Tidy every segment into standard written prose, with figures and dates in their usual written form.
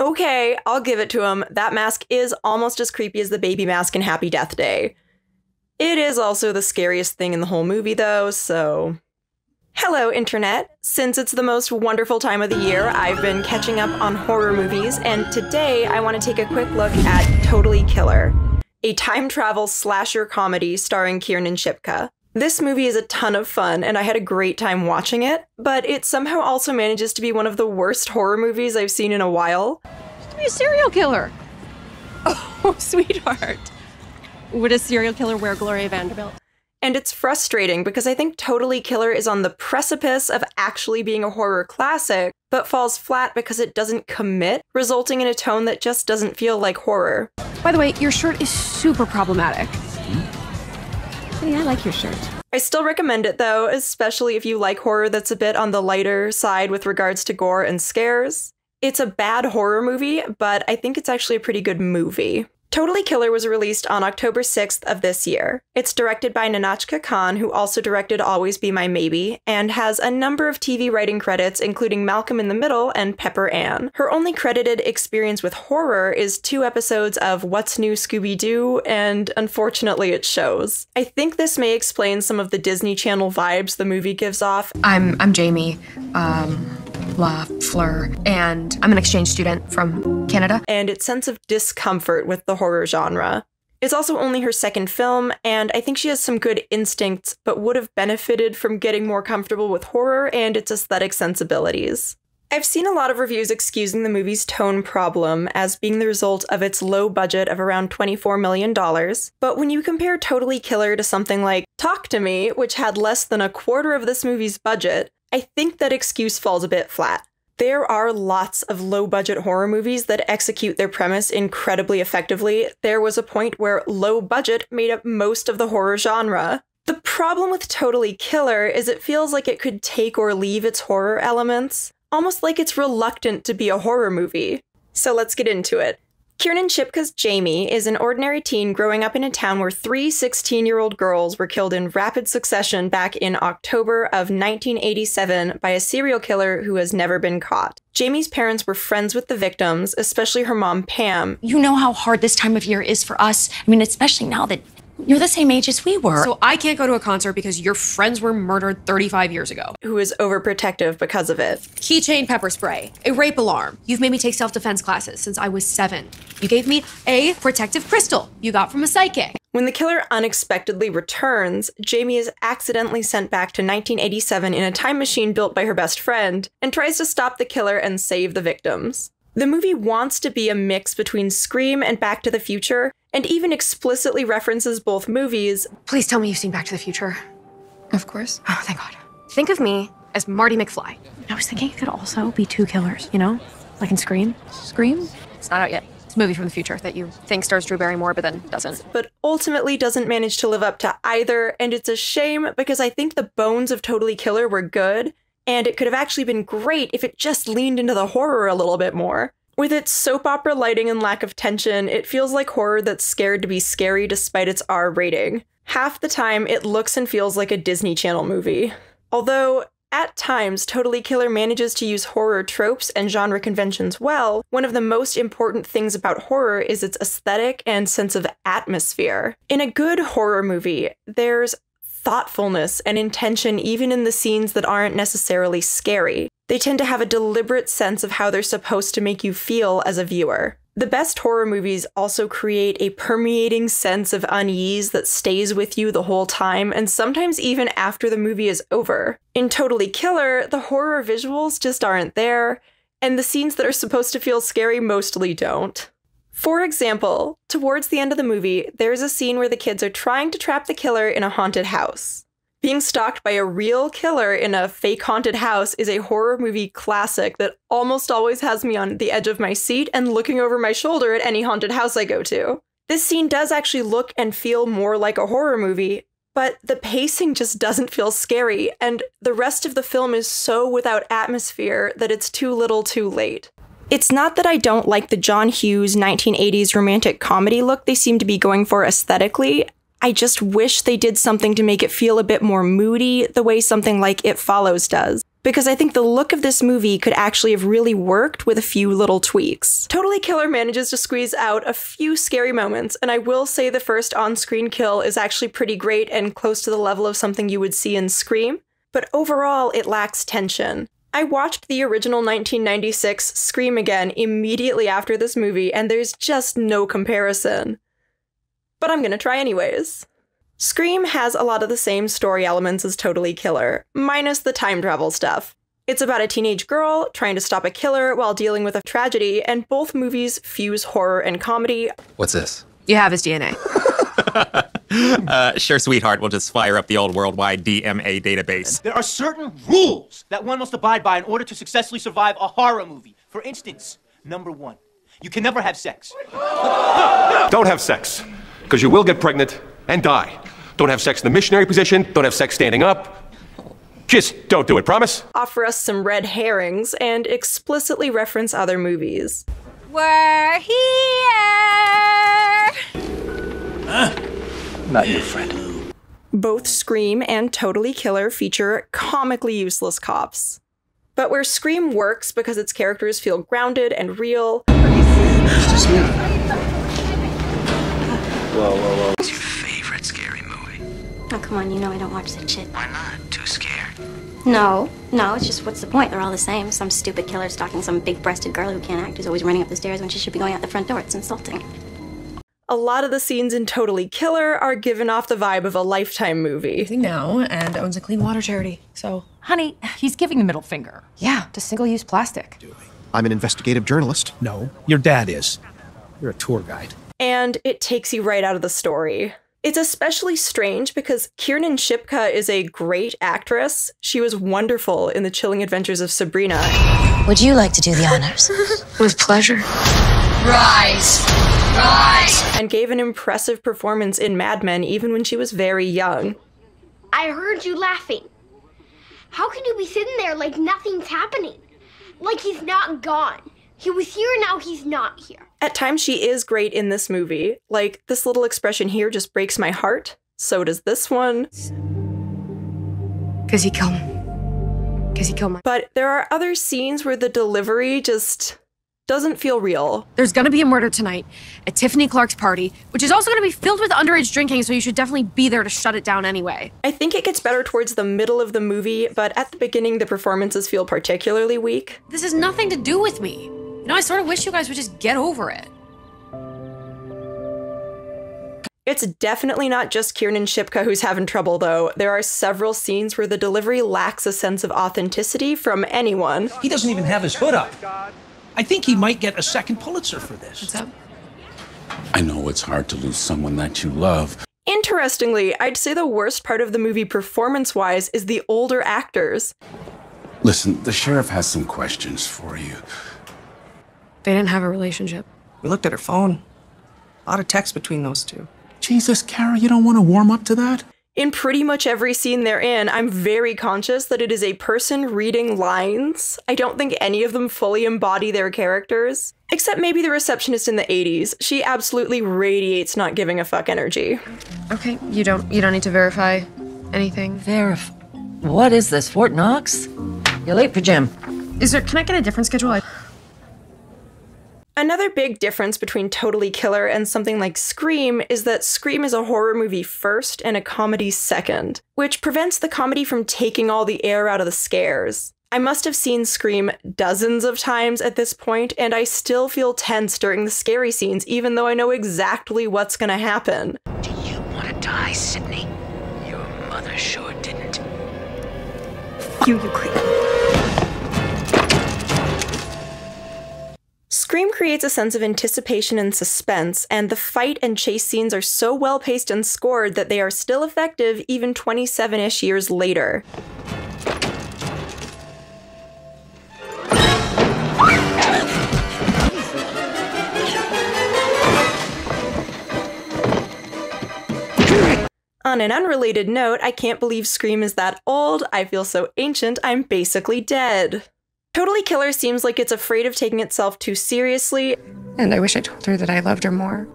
Okay, I'll give it to him. That mask is almost as creepy as the baby mask in Happy Death Day. It is also the scariest thing in the whole movie, though, so... Hello, Internet! Since it's the most wonderful time of the year, I've been catching up on horror movies, and today I want to take a quick look at Totally Killer, a time travel slasher comedy starring Kiernan Shipka. This movie is a ton of fun, and I had a great time watching it, but it somehow also manages to be one of the worst horror movies I've seen in a while. Just to be a serial killer! Oh, sweetheart. Would a serial killer wear Gloria Vanderbilt? And it's frustrating because I think Totally Killer is on the precipice of actually being a horror classic, but falls flat because it doesn't commit, resulting in a tone that just doesn't feel like horror. By the way, your shirt is super problematic. Hey, I like your shirt. I still recommend it though, especially if you like horror that's a bit on the lighter side with regards to gore and scares. It's a bad horror movie, but I think it's actually a pretty good movie. Totally Killer was released on October 6th of this year. It's directed by Nahnatchka Khan, who also directed Always Be My Maybe, and has a number of TV writing credits, including Malcolm in the Middle and Pepper Ann. Her only credited experience with horror is 2 episodes of What's New Scooby-Doo, and unfortunately it shows. I think this may explain some of the Disney Channel vibes the movie gives off. I'm Jamie. Fleur, and I'm an exchange student from Canada. And its sense of discomfort with the horror genre. It's also only her second film, and I think she has some good instincts, but would have benefited from getting more comfortable with horror and its aesthetic sensibilities. I've seen a lot of reviews excusing the movie's tone problem as being the result of its low budget of around $24 million, but when you compare Totally Killer to something like Talk to Me, which had less than a quarter of this movie's budget, I think that excuse falls a bit flat. There are lots of low-budget horror movies that execute their premise incredibly effectively. There was a point where low budget made up most of the horror genre. The problem with Totally Killer is it feels like it could take or leave its horror elements, almost like it's reluctant to be a horror movie. So let's get into it. Kiernan Shipka's Jamie is an ordinary teen growing up in a town where 3 16-year-old girls were killed in rapid succession back in October of 1987 by a serial killer who has never been caught. Jamie's parents were friends with the victims, especially her mom, Pam. You know how hard this time of year is for us. I mean, especially now that you're the same age as we were. So I can't go to a concert because your friends were murdered 35 years ago. Who is overprotective because of it. Keychain pepper spray. A rape alarm. You've made me take self-defense classes since I was 7. You gave me a protective crystal you got from a psychic. When the killer unexpectedly returns, Jamie is accidentally sent back to 1987 in a time machine built by her best friend and tries to stop the killer and save the victims. The movie wants to be a mix between Scream and Back to the Future, and even explicitly references both movies. Please tell me you've seen Back to the Future. Of course. Oh, thank God. Think of me as Marty McFly. I was thinking it could also be 2 killers, you know? Like in Scream. Scream? It's not out yet. It's a movie from the future that you think stars Drew Barrymore, but then doesn't. But ultimately doesn't manage to live up to either, and it's a shame because I think the bones of Totally Killer were good, and it could have actually been great if it just leaned into the horror a little bit more. With its soap opera lighting and lack of tension, it feels like horror that's scared to be scary despite its R rating. Half the time, it looks and feels like a Disney Channel movie. Although, at times, Totally Killer manages to use horror tropes and genre conventions well, one of the most important things about horror is its aesthetic and sense of atmosphere. In a good horror movie, there's thoughtfulness and intention even in the scenes that aren't necessarily scary. They tend to have a deliberate sense of how they're supposed to make you feel as a viewer. The best horror movies also create a permeating sense of unease that stays with you the whole time, and sometimes even after the movie is over. In Totally Killer, the horror visuals just aren't there, and the scenes that are supposed to feel scary mostly don't. For example, towards the end of the movie, there's a scene where the kids are trying to trap the killer in a haunted house. Being stalked by a real killer in a fake haunted house is a horror movie classic that almost always has me on the edge of my seat and looking over my shoulder at any haunted house I go to. This scene does actually look and feel more like a horror movie, but the pacing just doesn't feel scary, and the rest of the film is so without atmosphere that it's too little too late. It's not that I don't like the John Hughes 1980s romantic comedy look they seem to be going for aesthetically, I just wish they did something to make it feel a bit more moody the way something like It Follows does. because I think the look of this movie could actually have really worked with a few little tweaks. Totally Killer manages to squeeze out a few scary moments, and I will say the first on-screen kill is actually pretty great and close to the level of something you would see in Scream, but overall it lacks tension. I watched the original 1996 Scream again immediately after this movie, and there's just no comparison. But I'm gonna try anyways. Scream has a lot of the same story elements as Totally Killer, minus the time travel stuff. It's about a teenage girl trying to stop a killer while dealing with a tragedy, and both movies fuse horror and comedy. What's this? You have his DNA. Sure, sweetheart, we'll just fire up the old worldwide DMA database. There are certain rules that one must abide by in order to successfully survive a horror movie. For instance, number 1, you can never have sex. Don't have sex, because you will get pregnant and die. Don't have sex in the missionary position. Don't have sex standing up. Just don't do it, promise? Offer us some red herrings and explicitly reference other movies. We're here! Huh? Not your friend. Both Scream and Totally Killer feature comically useless cops. But where Scream works because its characters feel grounded and real... It's just me. Whoa, whoa, whoa. It's your favorite scary movie. Oh, come on, you know I don't watch that shit. Why not? Too scared? No, it's just what's the point? They're all the same. Some stupid killer stalking some big-breasted girl who can't act who's always running up the stairs when she should be going out the front door. It's insulting. A lot of the scenes in Totally Killer are given off the vibe of a Lifetime movie. He now and owns a clean water charity, so... Honey, he's giving the middle finger. Yeah, to single-use plastic. I'm an investigative journalist. No, your dad is. You're a tour guide. And it takes you right out of the story. It's especially strange because Kiernan Shipka is a great actress. She was wonderful in The Chilling Adventures of Sabrina. Would you like to do the honors? With pleasure. Rise! Rise! And gave an impressive performance in Mad Men even when she was very young. I heard you laughing. How can you be sitting there like nothing's happening? Like he's not gone. He was here, now he's not here. At times she is great in this movie. Like, this little expression here just breaks my heart. So does this one. Cause he killed him. Cause he killed my- But there are other scenes where the delivery just... doesn't feel real. There's gonna be a murder tonight at Tiffany Clark's party, which is also gonna be filled with underage drinking, so you should definitely be there to shut it down anyway. I think it gets better towards the middle of the movie, but at the beginning, the performances feel particularly weak. This has nothing to do with me. You know, I sort of wish you guys would just get over it. It's definitely not just Kiernan Shipka who's having trouble, though. There are several scenes where the delivery lacks a sense of authenticity from anyone. He doesn't even have his hood up. I think he might get a second Pulitzer for this. What's up? I know it's hard to lose someone that you love. Interestingly, I'd say the worst part of the movie performance-wise is the older actors. Listen, the sheriff has some questions for you. They didn't have a relationship. We looked at her phone. A lot of text between those two. Jesus, Kara, you don't want to warm up to that? In pretty much every scene they're in, I'm very conscious that it is a person reading lines. I don't think any of them fully embody their characters. Except maybe the receptionist in the 80s. She absolutely radiates not giving a fuck energy. Okay, you don't need to verify anything. Verify? What is this, Fort Knox? You're late for gym. Can I get a different schedule? Another big difference between Totally Killer and something like Scream is that Scream is a horror movie first and a comedy second, which prevents the comedy from taking all the air out of the scares. I must have seen Scream dozens of times at this point, and I still feel tense during the scary scenes, even though I know exactly what's gonna happen. Do you want to die, Sydney? Your mother sure didn't. You creep. Scream creates a sense of anticipation and suspense, and the fight and chase scenes are so well-paced and scored that they are still effective even 27-ish years later. On an unrelated note, I can't believe Scream is that old, I feel so ancient, I'm basically dead. Totally Killer seems like it's afraid of taking itself too seriously. And I wish I told her that I loved her more.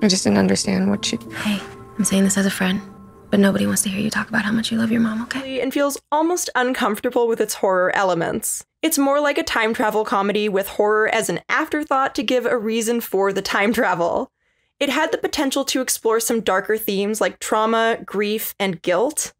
I just didn't understand what she... Hey, I'm saying this as a friend. But nobody wants to hear you talk about how much you love your mom, okay? And feels almost uncomfortable with its horror elements. It's more like a time travel comedy with horror as an afterthought to give a reason for the time travel. It had the potential to explore some darker themes like trauma, grief, and guilt,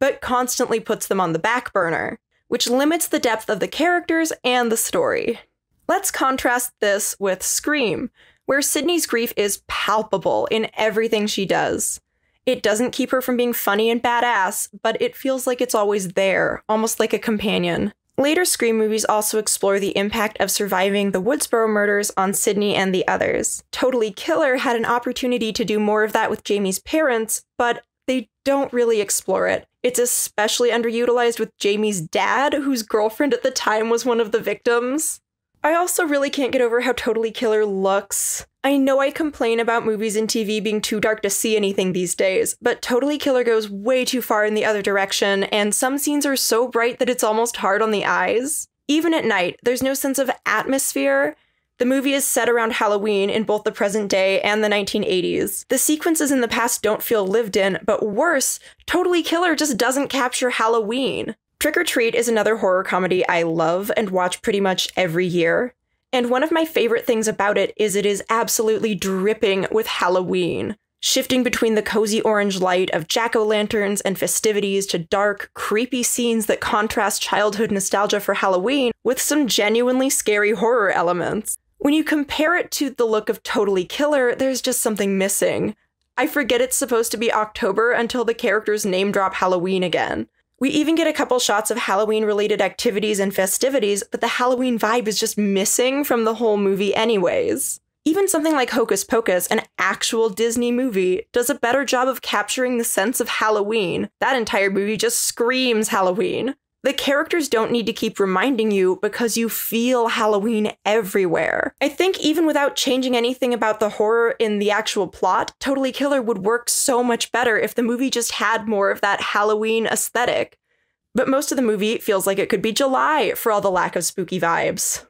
but constantly puts them on the back burner, which limits the depth of the characters and the story. Let's contrast this with Scream, where Sydney's grief is palpable in everything she does. It doesn't keep her from being funny and badass, but it feels like it's always there, almost like a companion. Later Scream movies also explore the impact of surviving the Woodsboro murders on Sydney and the others. Totally Killer had an opportunity to do more of that with Jamie's parents, but they don't really explore it. It's especially underutilized with Jamie's dad, whose girlfriend at the time was one of the victims. I also really can't get over how Totally Killer looks. I know I complain about movies and TV being too dark to see anything these days, but Totally Killer goes way too far in the other direction, and some scenes are so bright that it's almost hard on the eyes. Even at night, there's no sense of atmosphere. The movie is set around Halloween in both the present day and the 1980s. The sequences in the past don't feel lived in, but worse, Totally Killer just doesn't capture Halloween. Trick or Treat is another horror comedy I love and watch pretty much every year. And one of my favorite things about it is absolutely dripping with Halloween, shifting between the cozy orange light of jack-o'-lanterns and festivities to dark, creepy scenes that contrast childhood nostalgia for Halloween with some genuinely scary horror elements. When you compare it to the look of Totally Killer, there's just something missing. I forget it's supposed to be October until the characters name drop Halloween again. We even get a couple shots of Halloween-related activities and festivities, but the Halloween vibe is just missing from the whole movie anyways. Even something like Hocus Pocus, an actual Disney movie, does a better job of capturing the sense of Halloween. That entire movie just screams Halloween. The characters don't need to keep reminding you because you feel Halloween everywhere. I think even without changing anything about the horror in the actual plot, Totally Killer would work so much better if the movie just had more of that Halloween aesthetic. But most of the movie feels like it could be July for all the lack of spooky vibes.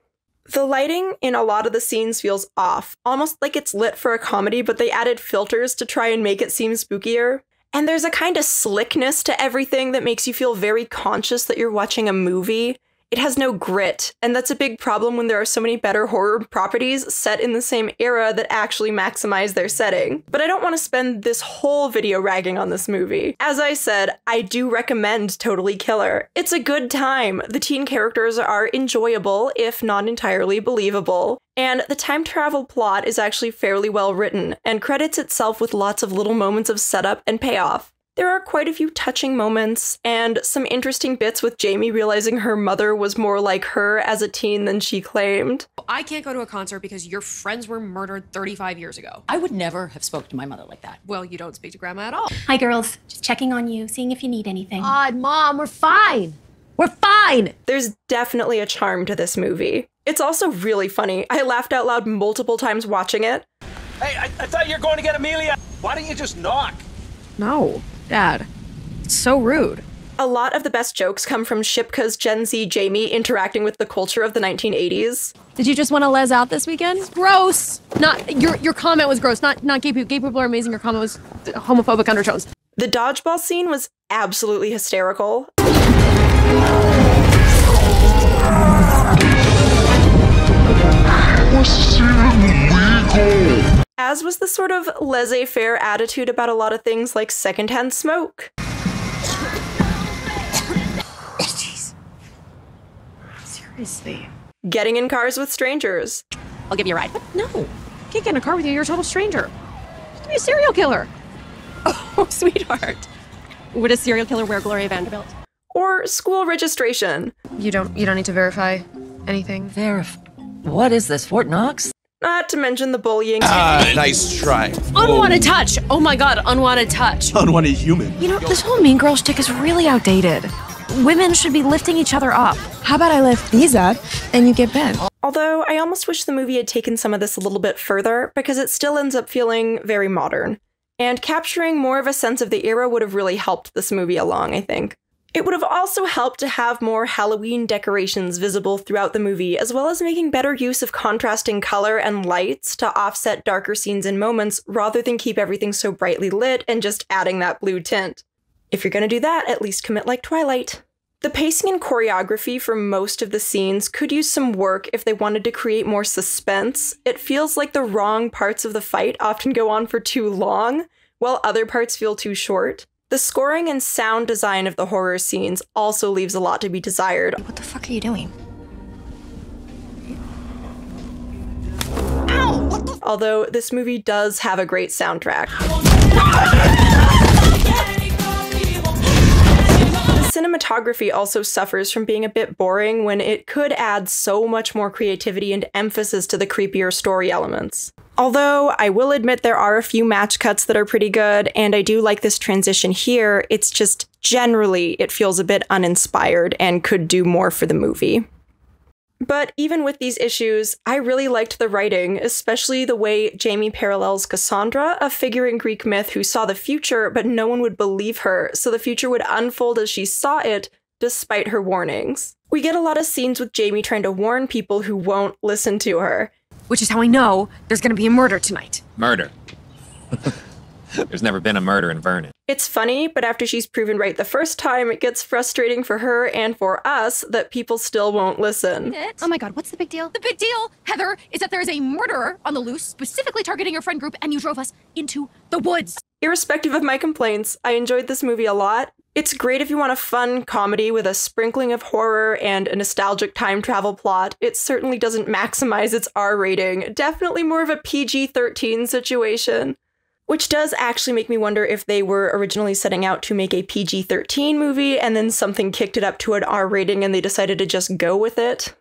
The lighting in a lot of the scenes feels off, almost like it's lit for a comedy, but they added filters to try and make it seem spookier. And there's a kind of slickness to everything that makes you feel very conscious that you're watching a movie. It has no grit, and that's a big problem when there are so many better horror properties set in the same era that actually maximize their setting. But I don't want to spend this whole video ragging on this movie. As I said, I do recommend Totally Killer. It's a good time. The teen characters are enjoyable, if not entirely believable. And the time travel plot is actually fairly well written, and credits itself with lots of little moments of setup and payoff. There are quite a few touching moments, and some interesting bits with Jamie realizing her mother was more like her as a teen than she claimed. I can't go to a concert because your friends were murdered 35 years ago. I would never have spoken to my mother like that. Well, you don't speak to Grandma at all. Hi, girls. Just checking on you, seeing if you need anything. God, Mom, we're fine. We're fine! There's definitely a charm to this movie. It's also really funny. I laughed out loud multiple times watching it. Hey, I thought you were going to get Amelia. Why don't you just knock? No. Dad, it's so rude. A lot of the best jokes come from Shipka's Gen Z Jamie interacting with the culture of the 1980s. Did you just want to les out this weekend? Gross! Not your comment was gross. Not gay people. Gay people are amazing. Your comment was homophobic undertones. The dodgeball scene was absolutely hysterical. As was the sort of laissez-faire attitude about a lot of things like secondhand smoke. Jeez. Seriously. Getting in cars with strangers. I'll give you a ride. But no, can't get in a car with you. You're a total stranger. You have to be a serial killer. Oh, sweetheart. Would a serial killer wear Gloria Vanderbilt? Or school registration. You don't need to verify anything. What is this, Fort Knox? Not to mention the bullying. Ah, nice try. Unwanted touch. Oh my God, unwanted touch. Unwanted human. You know, this whole mean girl shtick is really outdated. Women should be lifting each other up. How about I lift these up and you get bent? Although I almost wish the movie had taken some of this a little bit further because it still ends up feeling very modern. And capturing more of a sense of the era would have really helped this movie along, I think. It would have also helped to have more Halloween decorations visible throughout the movie, as well as making better use of contrasting color and lights to offset darker scenes and moments, rather than keep everything so brightly lit and just adding that blue tint. If you're gonna do that, at least commit like Twilight. The pacing and choreography for most of the scenes could use some work if they wanted to create more suspense. It feels like the wrong parts of the fight often go on for too long, while other parts feel too short. The scoring and sound design of the horror scenes also leaves a lot to be desired. What the fuck are you doing? Ow! What the— although this movie does have a great soundtrack. The cinematography also suffers from being a bit boring when it could add so much more creativity and emphasis to the creepier story elements. Although I will admit there are a few match cuts that are pretty good, and I do like this transition here, it's just generally it feels a bit uninspired and could do more for the movie. But even with these issues, I really liked the writing, especially the way Jamie parallels Cassandra, a figure in Greek myth who saw the future, but no one would believe her, so the future would unfold as she saw it, despite her warnings. We get a lot of scenes with Jamie trying to warn people who won't listen to her. Which is how I know there's gonna be a murder tonight. Murder. There's never been a murder in Vernon. It's funny, but after she's proven right the first time, it gets frustrating for her and for us that people still won't listen. Oh my god, what's the big deal? The big deal, Heather, is that there is a murderer on the loose, specifically targeting your friend group, and you drove us into the woods. Irrespective of my complaints, I enjoyed this movie a lot. It's great if you want a fun comedy with a sprinkling of horror and a nostalgic time travel plot. It certainly doesn't maximize its R rating. Definitely more of a PG-13 situation. Which does actually make me wonder if they were originally setting out to make a PG-13 movie and then something kicked it up to an R rating and they decided to just go with it.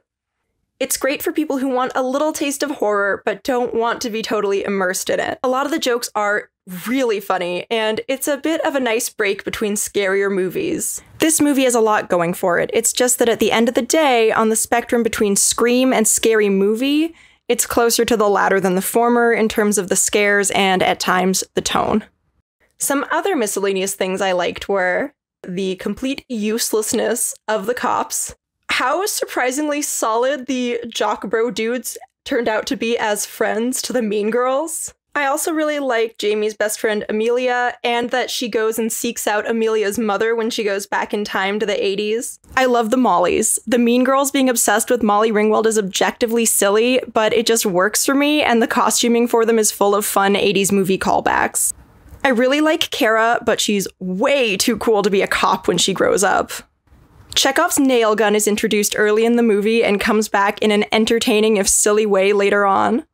It's great for people who want a little taste of horror but don't want to be totally immersed in it. A lot of the jokes are really funny, and it's a bit of a nice break between scarier movies. This movie has a lot going for it. It's just that at the end of the day, on the spectrum between Scream and Scary Movie, it's closer to the latter than the former in terms of the scares and, at times, the tone. Some other miscellaneous things I liked were the complete uselessness of the cops, how surprisingly solid the jock bro dudes turned out to be as friends to the mean girls. I also really like Jamie's best friend Amelia, and that she goes and seeks out Amelia's mother when she goes back in time to the 80s. I love the Mollies. The mean girls being obsessed with Molly Ringwald is objectively silly, but it just works for me, and the costuming for them is full of fun 80s movie callbacks. I really like Kara, but she's way too cool to be a cop when she grows up. Chekhov's nail gun is introduced early in the movie and comes back in an entertaining if silly way later on.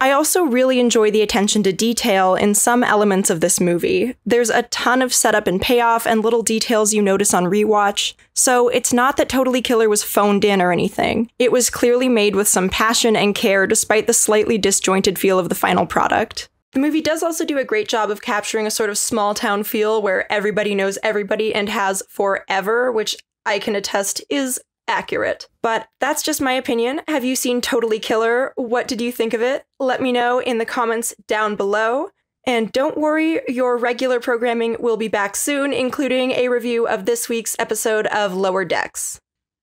I also really enjoy the attention to detail in some elements of this movie. There's a ton of setup and payoff and little details you notice on rewatch, so it's not that Totally Killer was phoned in or anything. It was clearly made with some passion and care despite the slightly disjointed feel of the final product. The movie does also do a great job of capturing a sort of small town feel where everybody knows everybody and has forever, which I can attest is accurate. But that's just my opinion. Have you seen Totally Killer? What did you think of it? Let me know in the comments down below. And don't worry, your regular programming will be back soon, including a review of this week's episode of Lower Decks.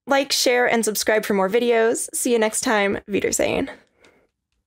Like, share, and subscribe for more videos. See you next time. Wiedersehen.